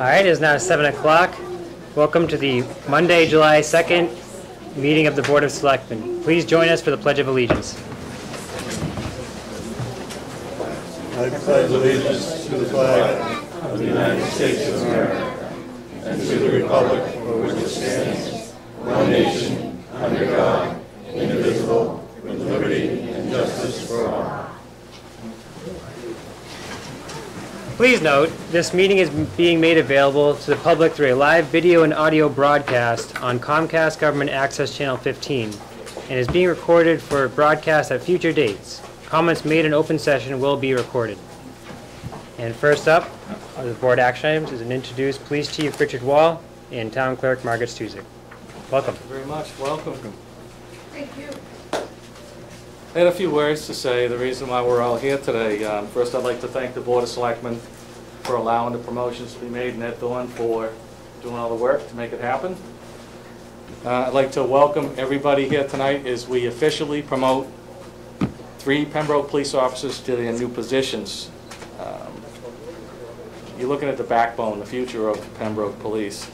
All right, it is now 7 o'clock. Welcome to the Monday, July 2nd meeting of the Board of Selectmen. Please join us for the Pledge of Allegiance. I pledge allegiance to the flag of the United States of America and to the republic for which it stands, one nation, under God, indivisible, with liberty and justice for all. Please note, this meeting is being made available to the public through a live video and audio broadcast on Comcast Government Access Channel 15 and is being recorded for broadcast at future dates. Comments made in open session will be recorded. And first up, on the board action items is an introduced Police Chief Richard Wall and Town Clerk Margaret Stuzik. Welcome. Thank you very much. Welcome. Thank you. I had a few words to say. The reason why we're all here today, first I'd like to thank the Board of Selectmen for allowing the promotions to be made and Ed Thorne for doing all the work to make it happen. I'd like to welcome everybody here tonight as we officially promote 3 Pembroke police officers to their new positions. You're looking at the backbone, the future of Pembroke Police.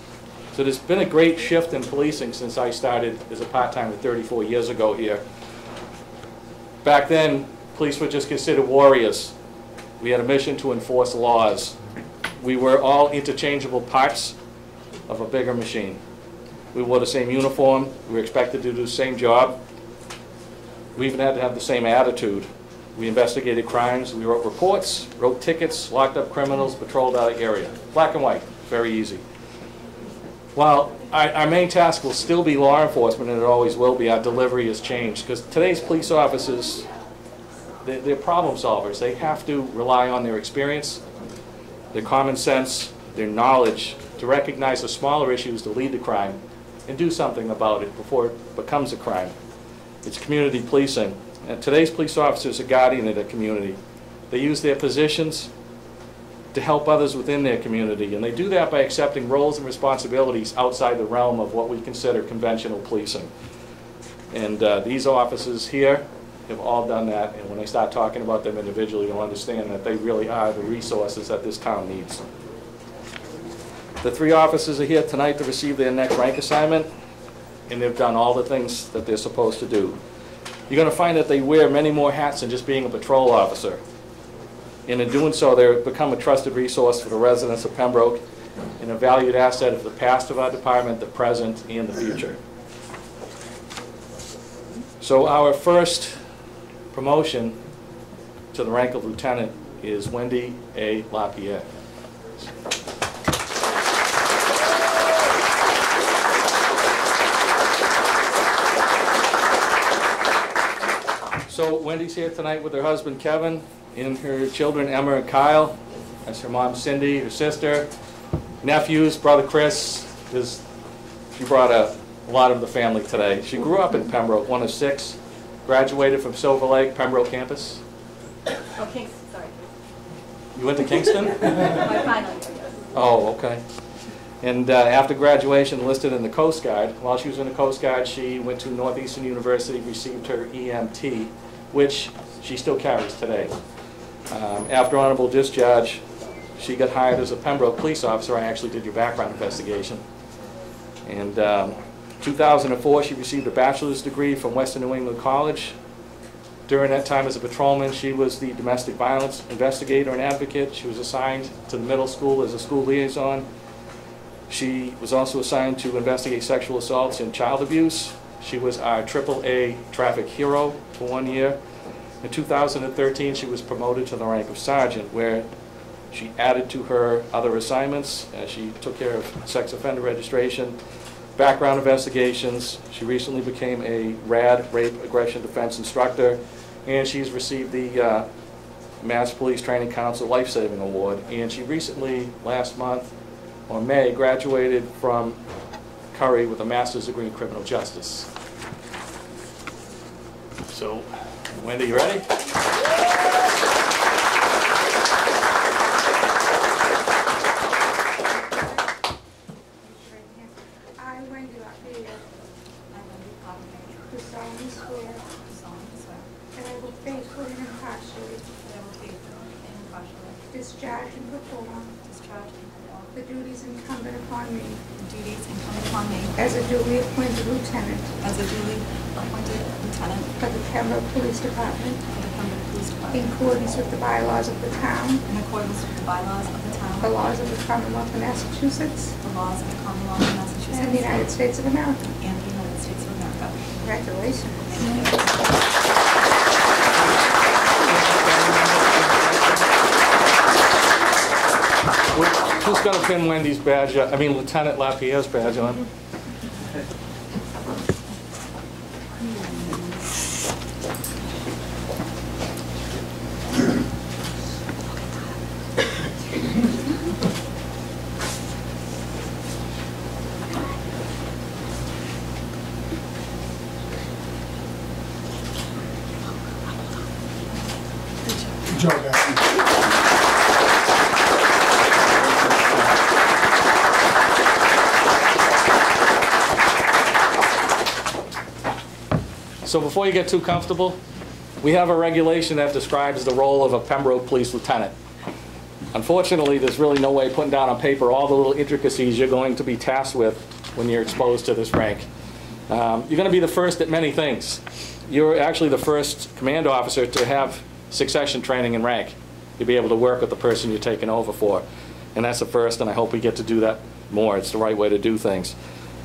So there's been a great shift in policing since I started as a part-timer 34 years ago here. Back then, police were just considered warriors. We had a mission to enforce laws. We were all interchangeable parts of a bigger machine. We wore the same uniform. We were expected to do the same job. We even had to have the same attitude. We investigated crimes. We wrote reports, wrote tickets, locked up criminals, patrolled our area. Black and white, very easy. While our main task will still be law enforcement, and it always will be, our delivery has changed. Because today's police officers, they're problem solvers. They have to rely on their experience, their common sense, their knowledge to recognize the smaller issues that lead to crime and do something about it before it becomes a crime. It's community policing. And today's police officers are guardian of their community. They use their positions to help others within their community, and they do that by accepting roles and responsibilities outside the realm of what we consider conventional policing. And these officers here have all done that, and when I start talking about them individually, you'll understand that they really are the resources that this town needs. The 3 officers are here tonight to receive their next rank assignment, and they've done all the things that they're supposed to do. You're going to find that they wear many more hats than just being a patrol officer. And in doing so, they've become a trusted resource for the residents of Pembroke and a valued asset of the past of our department, the present, and the future. So our first promotion to the rank of lieutenant is Wendy A. LaPierre. So Wendy's here tonight with her husband, Kevin, and her children, Emma and Kyle. That's her mom, Cindy, her sister, nephews, brother Chris. She brought a lot of the family today. She grew up in Pembroke, one of 6, graduated from Silver Lake, Pembroke campus. Oh, Kingston, sorry. You went to Kingston? My final year, yes. Oh, okay. And after graduation, enlisted in the Coast Guard. While she was in the Coast Guard, she went to Northeastern University, received her EMT, which she still carries today. After honorable discharge, she got hired as a Pembroke police officer. I actually did your background investigation. And 2004, she received a bachelor's degree from Western New England College. During that time as a patrolman, she was the domestic violence investigator and advocate. She was assigned to the middle school as a school liaison. She was also assigned to investigate sexual assaults and child abuse. She was our AAA traffic hero for 1 year. In 2013, she was promoted to the rank of sergeant, where she added to her other assignments. She took care of sex offender registration, background investigations. She recently became a RAD, rape, aggression, defense instructor, and she's received the Mass Police Training Council Life-Saving Award. And she recently, last month, or May, graduated from Curry with a master's degree in criminal justice. So, Wendy, you ready? I, Wendy LaPierre, do solemnly swear that I will faithfully and impartially discharge and perform the duties incumbent upon me. As a duly appointed lieutenant. For the Pembroke Police Department. In accordance with the bylaws of the town. The laws of the Commonwealth of Massachusetts. And the United States of America. Congratulations. Who's got to pin Wendy's badge? I mean, Lieutenant LaPierre's badge on. So before you get too comfortable, we have a regulation that describes the role of a Pembroke Police Lieutenant. Unfortunately, there's really no way putting down on paper all the little intricacies you're going to be tasked with when you're exposed to this rank. You're going to be the first at many things. You're actually the first command officer to have succession training in rank. You'll be able to work with the person you're taking over for. And that's the first, and I hope we get to do that more. It's the right way to do things.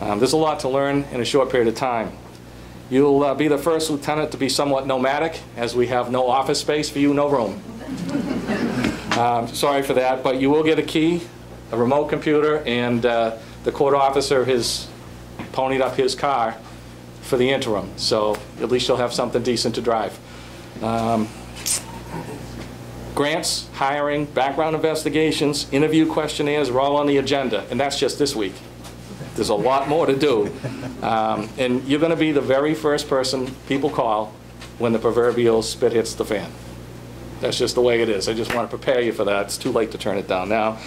There's a lot to learn in a short period of time. You'll be the first lieutenant to be somewhat nomadic, as we have no office space for you, no room. Sorry for that, but you will get a key, a remote computer, and the court officer has ponied up his car for the interim. So at least you'll have something decent to drive. Grants, hiring, background investigations, interview questionnaires are all on the agenda, and that's just this week. There's a lot more to do. And you're going to be the very first person people call when the proverbial spit hits the fan. That's just the way it is. I just want to prepare you for that. It's too late to turn it down now.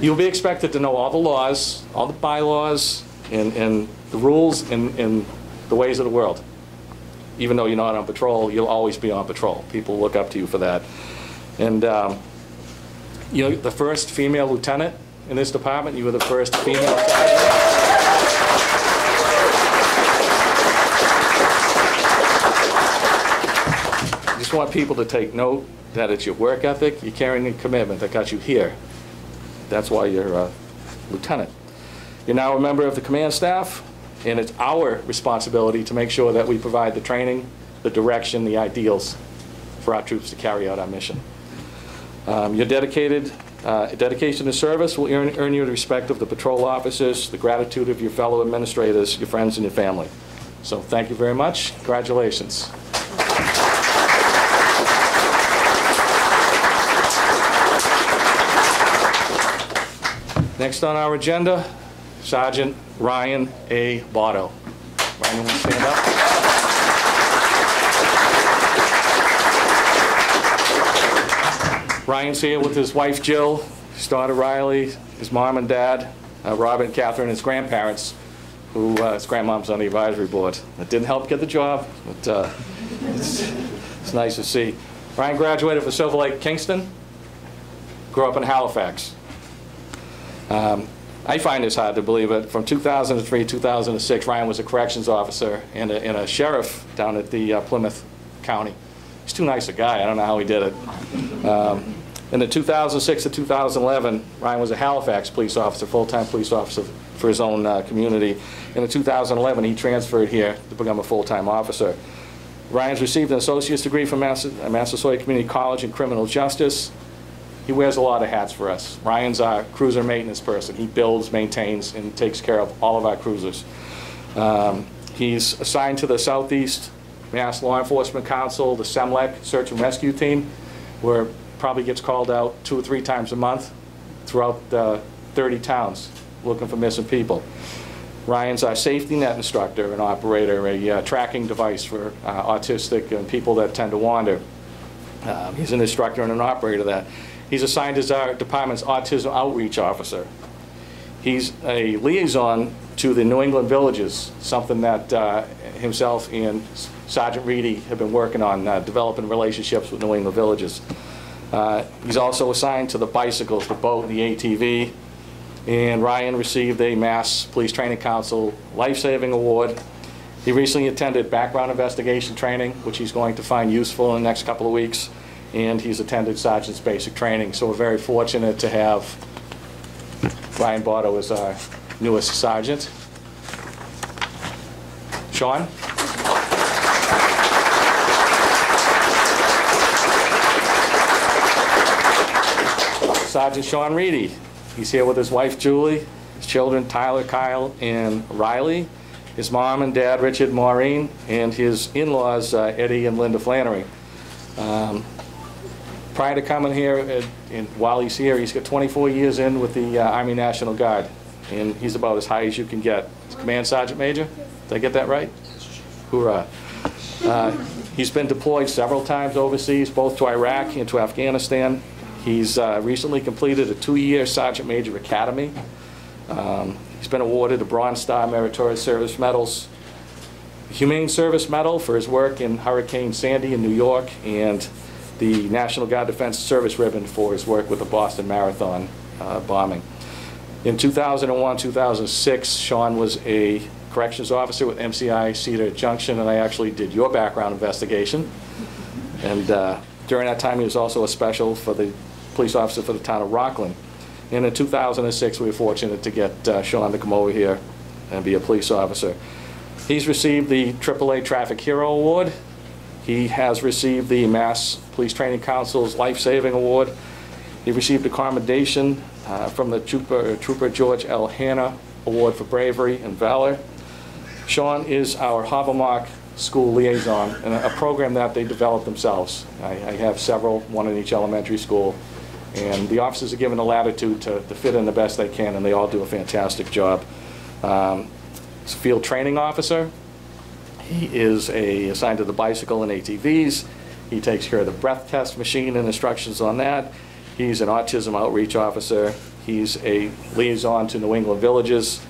You'll be expected to know all the laws, all the bylaws, and the rules, and the ways of the world. Even though you're not on patrol, you'll always be on patrol. People look up to you for that. And you're the first female lieutenant in this department. You were the first female sergeant. I just want people to take note that it's your work ethic, your caring, and commitment that got you here. That's why you're a lieutenant. You're now a member of the command staff, and it's our responsibility to make sure that we provide the training, the direction, the ideals for our troops to carry out our mission. You're dedicated. Dedication to service will earn you the respect of the patrol officers, the gratitude of your fellow administrators, your friends, and your family. So thank you very much. Congratulations. Next on our agenda, Sergeant Ryan A. Botto. Ryan, you want to stand up? Ryan's here with his wife, Jill, his daughter, Riley, his mom and dad, Robin, Catherine, his grandparents, who his grandmom's on the advisory board. It didn't help get the job, but it's nice to see. Ryan graduated from Silver Lake, Kingston, grew up in Halifax. I find this hard to believe, but from 2003 to 2006, Ryan was a corrections officer and a sheriff down at the Plymouth County. He's too nice a guy. I don't know how he did it. In the 2006 to 2011, Ryan was a Halifax police officer, full-time police officer for his own community. And in 2011, he transferred here to become a full-time officer. Ryan's received an associate's degree from Massasoit Community College in criminal justice. He wears a lot of hats for us. Ryan's our cruiser maintenance person. He builds, maintains, and takes care of all of our cruisers. He's assigned to the Southeast Mass Law Enforcement Council, the SEMLEC search and rescue team, where probably gets called out 2 or 3 times a month throughout 30 towns looking for missing people. Ryan's our safety net instructor and operator, a tracking device for autistic and people that tend to wander. He's an instructor and an operator of that. He's assigned as our department's autism outreach officer. He's a liaison to the New England Villages, something that himself and Sergeant Ready have been working on, developing relationships with New England Villages. He's also assigned to the bicycles, the boat, the ATV. And Ryan received a Mass Police Training Council Life-Saving Award. He recently attended background investigation training, which he's going to find useful in the next couple of weeks. And he's attended Sergeant's Basic Training. So we're very fortunate to have Ryan Botto as our newest sergeant. Sean? Sergeant Sean Ready. He's here with his wife, Julie, his children, Tyler, Kyle, and Riley, his mom and dad, Richard, Maureen, and his in-laws, Eddie and Linda Flannery. Prior to coming here, and while he's here, he's got 24 years in with the Army National Guard, and he's about as high as you can get. He's Command Sergeant Major? Did I get that right? Hoorah. He's been deployed several times overseas, both to Iraq and to Afghanistan. He's recently completed a 2-year Sergeant Major Academy. He's been awarded a Bronze Star Meritorious Service Medals, the Humane Service Medal for his work in Hurricane Sandy in New York, and the National Guard Defense Service Ribbon for his work with the Boston Marathon bombing. In 2001-2006, Sean was a corrections officer with MCI Cedar Junction, and I actually did your background investigation. And during that time, he was also a special for the police officer for the town of Rockland. And in 2006, we were fortunate to get Sean to come over here and be a police officer. He's received the AAA Traffic Hero Award. He has received the Mass Police Training Council's Life-Saving Award. He received a commendation from the Trooper George L. Hanna Award for Bravery and Valor. Sean is our Havermark School Liaison, and a program that they developed themselves. I have several, one in each elementary school. And the officers are given the latitude to fit in the best they can, and they all do a fantastic job. He's a field training officer. He is assigned to the bicycle and ATVs. He takes care of the breath test machine and instructions on that. He's an autism outreach officer. He's a liaison to New England Villages.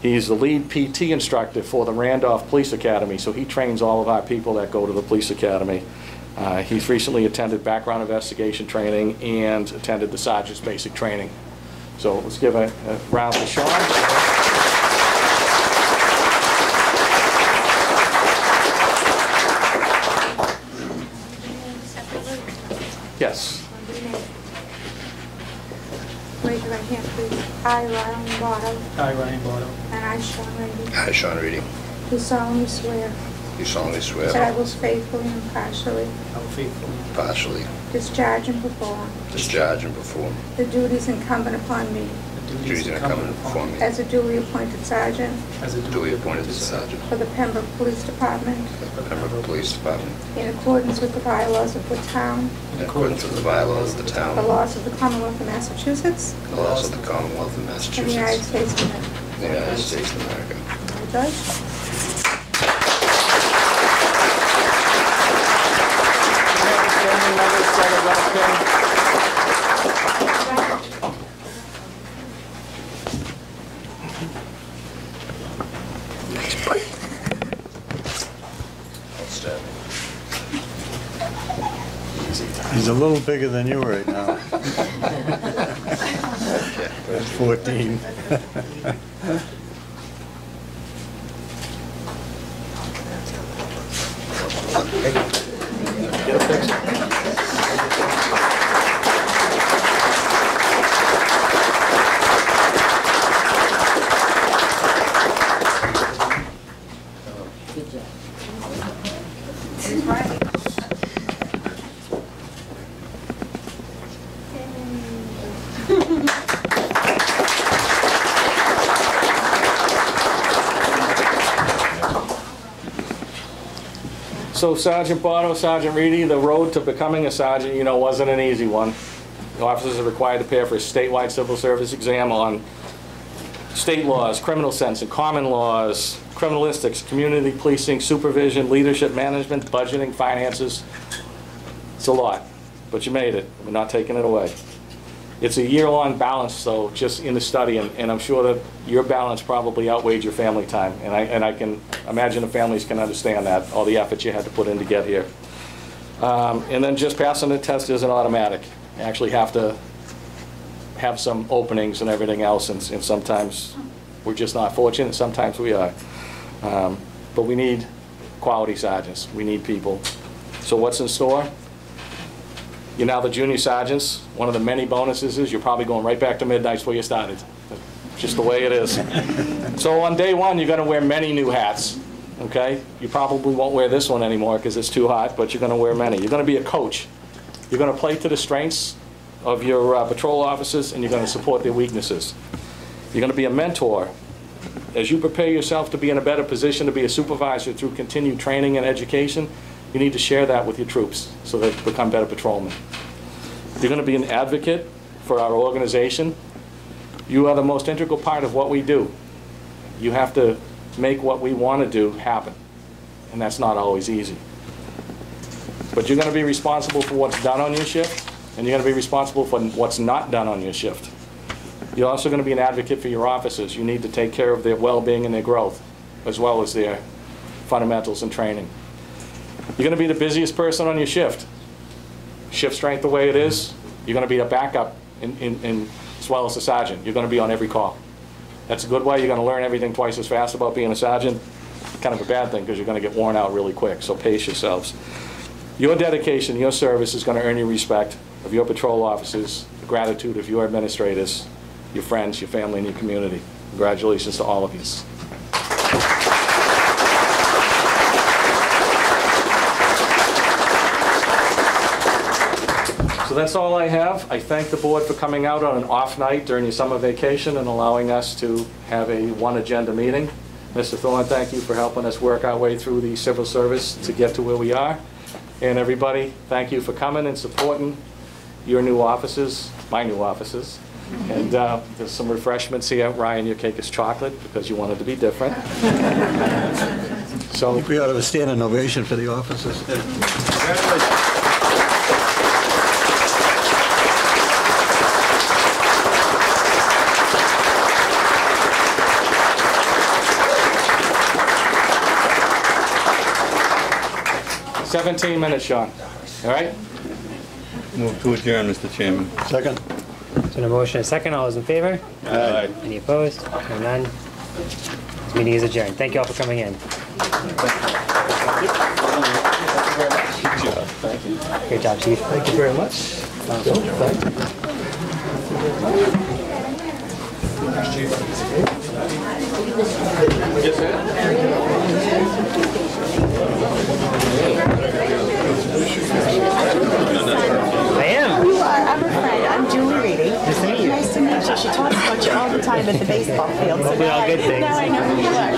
He's the lead PT instructor for the Randolph Police Academy, so he trains all of our people that go to the police academy. He's recently attended background investigation training and attended the Sergeant's Basic Training. So let's give a round to Sean. Yes. Raise your right hand, please. I, Ryan Botto. I, Ryan Botto. And I, Sean Ready. I, Sean Ready. Do solemnly swear. You solemnly swear. That I will faithfully and impartially. I will faithfully and impartially. Discharge and perform. Discharge and perform. The duties incumbent upon me. The duties incumbent upon me. As a duly appointed sergeant. As a duly appointed sergeant. For the Pembroke Police Department. For the Pembroke Police Department. In accordance with the bylaws of the town. In accordance with the bylaws of the town. The laws of the Commonwealth of Massachusetts. The laws of the Commonwealth of Massachusetts. And the United States of America. The United States of America. Judge. He's a little bigger than you right now. That's 14. Get a picture. So Sergeant Botto, Sergeant Ready, the road to becoming a sergeant, you know, wasn't an easy one. The officers are required to prepare for a statewide civil service exam on state laws, criminal sentencing, and common laws, criminalistics, community policing, supervision, leadership management, budgeting, finances. It's a lot, but you made it. We're not taking it away. It's a year-long balance, though, just in the study, and I'm sure that your balance probably outweighed your family time, and I can imagine the families can understand that, all the effort you had to put in to get here. And then just passing the test isn't automatic. You actually have to have some openings and everything else, and sometimes we're just not fortunate, and sometimes we are. But we need quality sergeants. We need people. So what's in store? You're now the junior sergeants. One of the many bonuses is you're probably going right back to midnights where you started. Just the way it is. So on day one, you're going to wear many new hats. Okay? You probably won't wear this one anymore because it's too hot, but you're going to wear many. You're going to be a coach. You're going to play to the strengths of your patrol officers, and you're going to support their weaknesses. You're going to be a mentor. As you prepare yourself to be in a better position to be a supervisor through continued training and education, you need to share that with your troops so they become better patrolmen. You're going to be an advocate for our organization. You are the most integral part of what we do. You have to make what we want to do happen, and that's not always easy. But you're going to be responsible for what's done on your shift, and you're going to be responsible for what's not done on your shift. You're also going to be an advocate for your officers. You need to take care of their well-being and their growth, as well as their fundamentals and training. You're going to be the busiest person on your shift. Shift strength the way it is, you're going to be a backup as well as the sergeant. You're going to be on every call. That's a good way. You're going to learn everything twice as fast about being a sergeant. Kind of a bad thing because you're going to get worn out really quick, so pace yourselves. Your dedication, your service is going to earn you respect of your patrol officers, the gratitude of your administrators, your friends, your family, and your community. Congratulations to all of you. So that's all I have. I thank the board for coming out on an off night during your summer vacation and allowing us to have a one agenda meeting. Mr. Thorne, thank you for helping us work our way through the civil service to get to where we are. And everybody, thank you for coming and supporting your new offices, my new offices. And there's some refreshments here. Ryan, your cake is chocolate because you wanted to be different. So I think we ought to have a standing ovation for the officers. Congratulations. "17 minutes, Sean. All right? Move to adjourn, Mr. Chairman. Second. So a motion and a second. All those in favor? Aye. Any opposed? Or none? This meeting is adjourned. Thank you all for coming in. Thank you. Great job, Chief. Thank you very much. I am. You are. I'm a friend. I'm Julie Reedy. Nice to meet you. She talks about you all the time at the baseball field. So all good things. Now I know who you are.